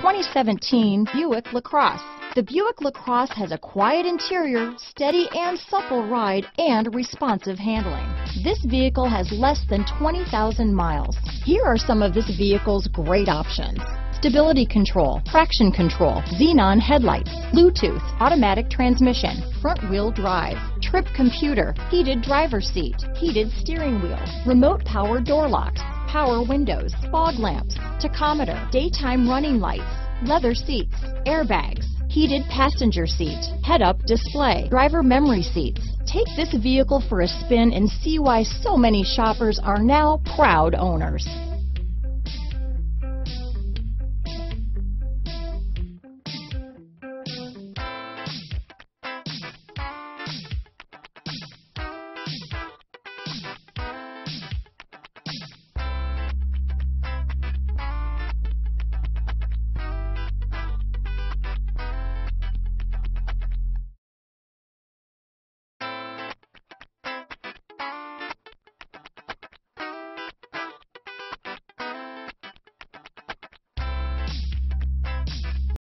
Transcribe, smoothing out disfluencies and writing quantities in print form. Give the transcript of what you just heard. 2017 Buick LaCrosse. The Buick LaCrosse has a quiet interior, steady and supple ride, and responsive handling. This vehicle has less than 20,000 miles. Here are some of this vehicle's great options: stability control, traction control, Xenon headlights, Bluetooth, automatic transmission, front-wheel drive, trip computer, heated driver's seat, heated steering wheel, remote power door locks, power windows, fog lamps, tachometer, daytime running lights, leather seats, airbags, heated passenger seat, head-up display, driver memory seats. Take this vehicle for a spin and see why so many shoppers are now proud owners.